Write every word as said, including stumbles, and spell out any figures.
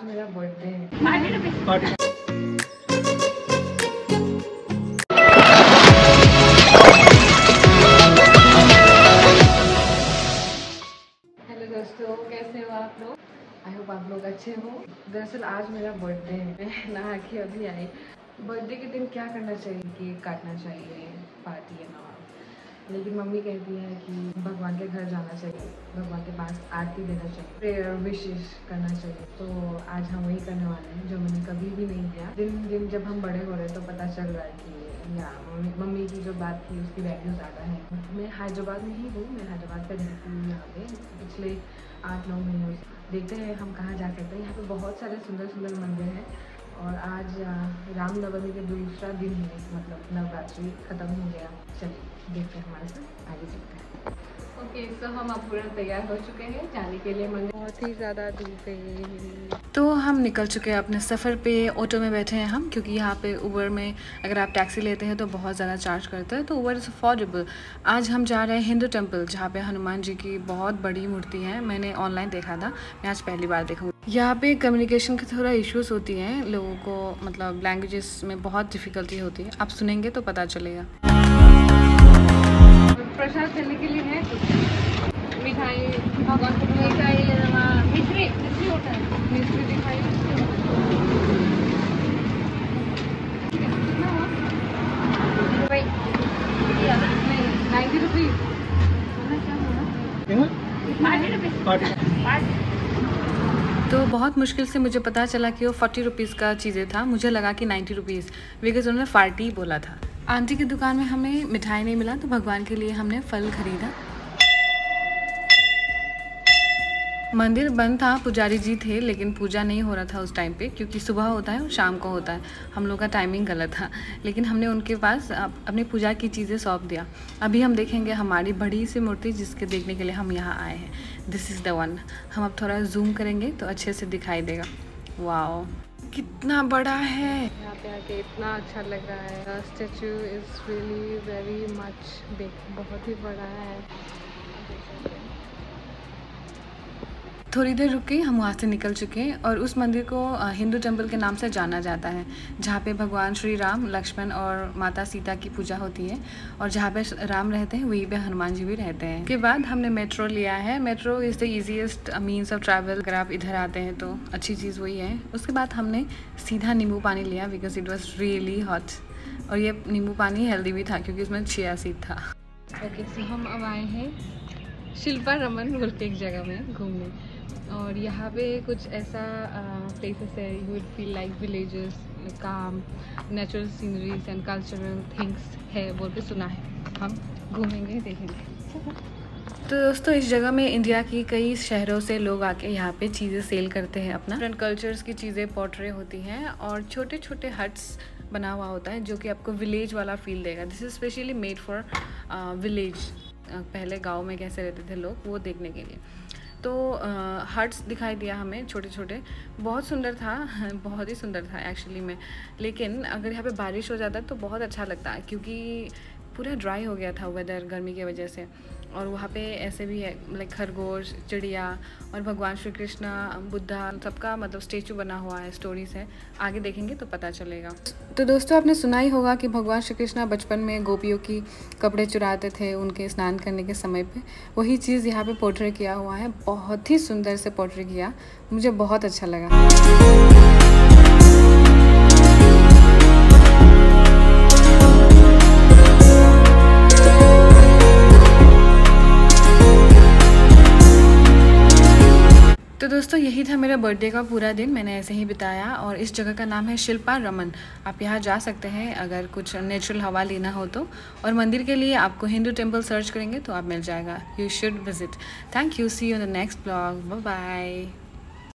आज मेरा बर्थडे है। आप लोग अच्छे हो। दरअसल आज मेरा बर्थडे है, मैं नहा के अभी आई। बर्थडे के दिन क्या करना चाहिए? केक काटना चाहिए, पार्टी है ना, लेकिन मम्मी कहती है कि भगवान के घर जाना चाहिए, भगवान के पास आरती देना चाहिए, प्रेयर विशेष करना चाहिए। तो आज हम वही करने वाले हैं जो मैंने कभी भी नहीं किया। दिन दिन जब हम बड़े हो रहे तो पता चल रहा है कि या मम्मी मम्मी की जो बात थी उसकी वैल्यू ज़्यादा है। मैं हैदराबाद में ही हूँ, मैं हैदराबाद का रहती हूँ यहाँ पे पिछले आठ नौ महीनों से। देखते हैं हम कहाँ जा सकते हैं। यहाँ पे बहुत सारे सुंदर सुंदर मंदिर हैं और आज रामनवमी के दूसरा दिन है, मतलब नवरात्रि खत्म हो गया। चलिए देखते हैं हमारे साथ आगे चलते हैं। ओके okay, सो so हम अब पूरा तैयार हो चुके हैं जाने के लिए मंदिर। बहुत ही ज़्यादा धूप है तो हम निकल चुके हैं अपने सफ़र पे। ऑटो में बैठे हैं हम, क्योंकि यहाँ पे उबर में अगर आप टैक्सी लेते हैं तो बहुत ज़्यादा चार्ज करता है, तो उबर इज़ अफोर्डेबल। आज हम जा रहे हैं हिंदू टेम्पल, जहाँ पे हनुमान जी की बहुत बड़ी मूर्ति है। मैंने ऑनलाइन देखा था, मैं आज पहली बार देखूँ। यहाँ पे कम्युनिकेशन की थोड़ा इश्यूज़ होती हैं लोगों को, मतलब लैंग्वेजेस में बहुत डिफ़िकल्टी होती है। आप सुनेंगे तो पता चलेगा। प्रसाद लेने के लिए है मिठाई, भगवान को मिठाई लेना, मिश्री मिश्री होता है, मिश्री दिखाई कितना हुआ भाई? नाइन्टी रुपीज़ क्या? तो बहुत मुश्किल से मुझे पता चला कि वो फोर्टी रुपीज़ का चीज़ें था, मुझे लगा कि नाइन्टी रुपीज़ बिकॉज उन्होंने फार्टी बोला था। आंटी की दुकान में हमें मिठाई नहीं मिला तो भगवान के लिए हमने फल खरीदा। मंदिर बंद था, पुजारी जी थे, लेकिन पूजा नहीं हो रहा था उस टाइम पे, क्योंकि सुबह होता है और शाम को होता है। हम लोग का टाइमिंग गलत था, लेकिन हमने उनके पास अपनी पूजा की चीज़ें सौंप दिया। अभी हम देखेंगे हमारी बड़ी सी मूर्ति जिसके देखने के लिए हम यहाँ आए हैं। This is the one. हम अब थोड़ा जूम करेंगे तो अच्छे से दिखाई देगा। वाओ कितना बड़ा है। यहाँ पे आके इतना अच्छा लग रहा है। Statue is really very much big, बहुत ही बड़ा है। थोड़ी देर रुके, हम वहाँ से निकल चुके हैं और उस मंदिर को हिंदू टेम्पल के नाम से जाना जाता है, जहाँ पे भगवान श्री राम, लक्ष्मण और माता सीता की पूजा होती है। और जहाँ पे राम रहते हैं वहीं पे हनुमान जी भी रहते हैं। उसके बाद हमने मेट्रो लिया है। Metro is the easiest means of travel, अगर आप इधर आते हैं तो अच्छी चीज़ वही है। उसके बाद हमने सीधा नींबू पानी लिया because it was really hot. और ये नींबू पानी हेल्दी भी था क्योंकि इसमें चिया सीड था। ओके सो हम अब आए हैं शिल्पा रमन बोल के एक जगह में घूमने, और यहाँ पे कुछ ऐसा प्लेसेस है you will feel like villages, calm, natural sceneries and cultural things है बोल के सुना है। हम घूमेंगे देखेंगे। तो दोस्तों इस जगह में इंडिया की कई शहरों से लोग आके यहाँ पे चीज़ें सेल करते हैं, अपना डिफरेंट कल्चर्स की चीज़ें पोर्ट्रे होती हैं और छोटे छोटे हट्स बना हुआ होता है जो कि आपको विलेज वाला फील देगा। This is specially made for village. पहले गाँव में कैसे रहते थे लोग, वो देखने के लिए। तो हट्स दिखाई दिया हमें छोटे छोटे, बहुत सुंदर था, बहुत ही सुंदर था एक्चुअली में। लेकिन अगर यहाँ पे बारिश हो जाता तो बहुत अच्छा लगता, क्योंकि पूरा ड्राई हो गया था वेदर गर्मी की वजह से। और वहाँ पे ऐसे भी है लाइक खरगोश, चिड़िया और भगवान श्री कृष्णा, बुद्धा, सबका मतलब स्टेचू बना हुआ है। स्टोरीज है, आगे देखेंगे तो पता चलेगा। तो दोस्तों आपने सुना ही होगा कि भगवान श्री कृष्णा बचपन में गोपियों की कपड़े चुराते थे उनके स्नान करने के समय पे, वही चीज़ यहाँ पे पोर्ट्रे किया हुआ है। बहुत ही सुंदर से पोर्ट्रे किया, मुझे बहुत अच्छा लगा। तो दोस्तों यही था मेरा बर्थडे का पूरा दिन, मैंने ऐसे ही बिताया। और इस जगह का नाम है शिल्पा रमन। आप यहाँ जा सकते हैं अगर कुछ नेचुरल हवा लेना हो तो। और मंदिर के लिए आपको हिंदू टेम्पल सर्च करेंगे तो आप मिल जाएगा। You should visit. Thank you. See you in the next blog. Bye bye.